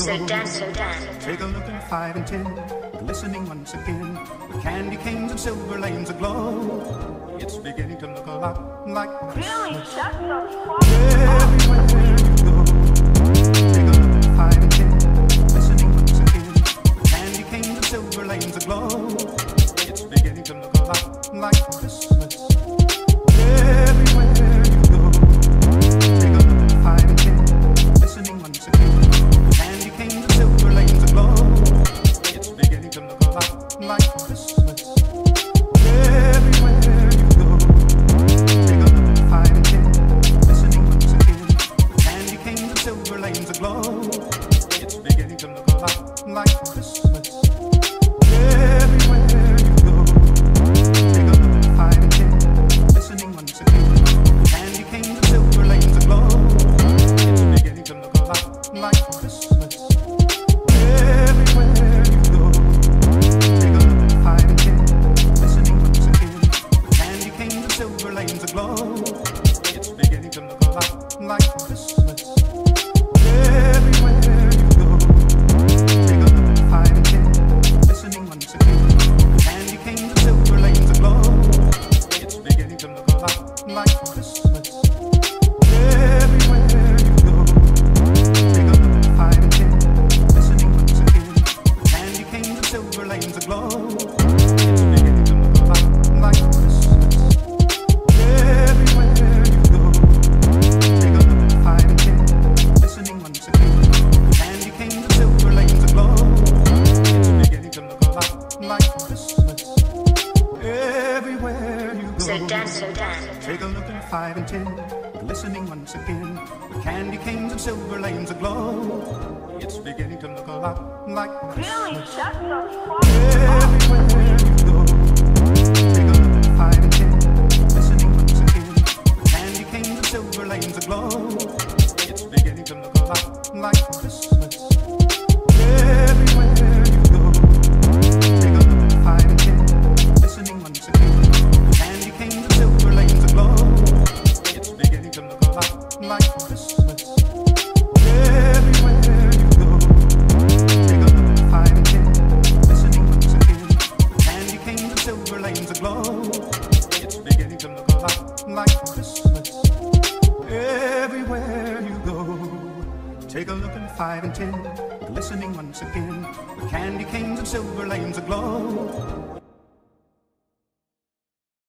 Sedan. Take a look at 5 and 10, glistening once again, with candy canes and silver lanes aglow. It's beginning to look a lot like Christmas. Everywhere you go. Take a look at 5 and 10, glistening once again, with candy canes and silver lanes aglow. It's beginning to look a lot like Christmas. Everywhere you go. Take a look at 5 and 10, glistening once again. Like Christmas, everywhere you go. Take a look at 5 and 10, listening once again, with candy canes and silver lanes aglow. It's beginning to look a lot like Christmas. Everywhere you go. Take a look at 5 and 10, listening once again, with candy canes and silver lanes aglow. It's beginning to look a lot like Christmas. Everywhere you go. It's beginning to look a lot like Christmas. Everywhere you go. Take a look at 5 and 10, listening once again, with candy canes and silver lanes aglow. It's beginning to look a lot like Christmas. Everywhere you go. Take a look at 5 and 10, listening once again, with candy canes and silver lanes aglow. It's beginning to look a lot like Christmas. Everywhere you go. Take a look at 5 and 10, listening once again, candy canes and silver lanes aglow. It's beginning to look a lot like Christmas. Everywhere you go. Take a look at 5 and 10, listening once again, with candy canes and silver lanes aglow. It's beginning to look a lot like Christmas. Everywhere you go. Take a look at 5 and 10, listening once again, candy canes and silver lanes aglow. It's beginning to look a lot like Christmas. Everywhere you go. Take a look at 5 and 10, listening once again, candy canes and silver lanes aglow. It's beginning to look a lot like Christmas. Everywhere you go. Take a look at 5 and 10, listening once again, candy canes and silver lanes aglow. It's beginning to look a lot like Christmas. Everywhere you go. Take a look at 5 and 10, listening once again, with candy canes and silver lanes aglow.